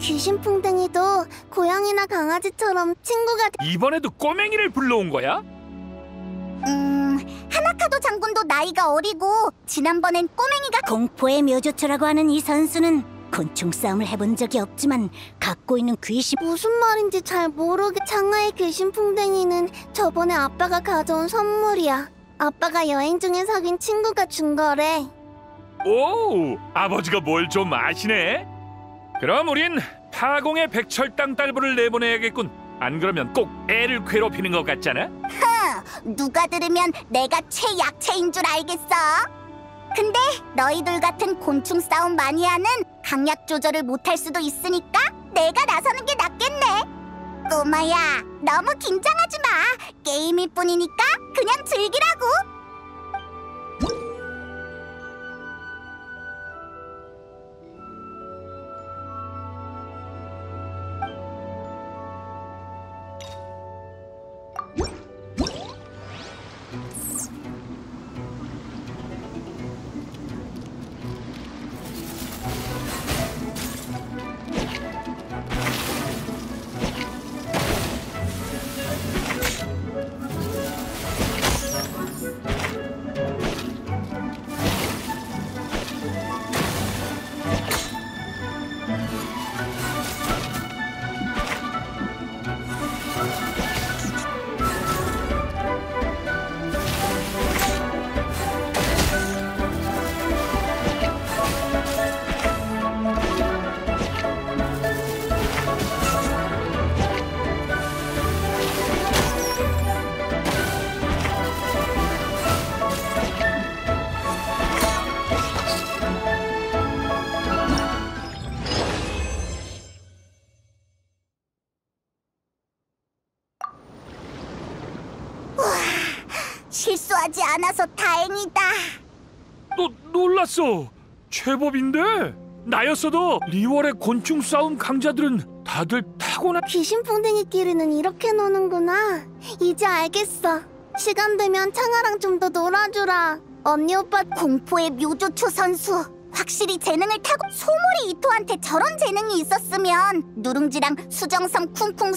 귀신풍뎅이도 고양이나 강아지처럼 친구가 이번에도 꼬맹이를 불러온 거야? 하나카도 장군도 나이가 어리고 지난번엔 꼬맹이가 공포의 묘조초라고 하는 이 선수는 곤충 싸움을 해본 적이 없지만 갖고 있는 귀신 무슨 말인지 잘 모르게 장아의 귀신풍뎅이는 저번에 아빠가 가져온 선물이야. 아빠가 여행 중에 사귄 친구가 준 거래. 오, 아버지가 뭘 좀 아시네? 그럼 우린 파공의 백철당 딸부를 내보내야겠군. 안 그러면 꼭 애를 괴롭히는 것 같잖아? 흥! 누가 들으면 내가 최약체인 줄 알겠어? 근데 너희들 같은 곤충 싸움 마니아는 강약 조절을 못할 수도 있으니까 내가 나서는 게 낫겠네. 꼬마야, 너무 긴장하지 마. 게임일 뿐이니까 그냥 즐기라고. 실수하지 않아서 다행이다. 놀랐어. 제법인데? 나였어도 리월의 곤충 싸움 강자들은 다들 타고난 귀신풍뎅이끼리는 이렇게 노는구나. 이제 알겠어. 시간 되면 창아랑 좀 더 놀아주라. 언니 오빠 공포의 묘조초 선수 확실히 재능을 타고 소몰이 이토한테 저런 재능이 있었으면 누룽지랑 수정섬 쿵쿵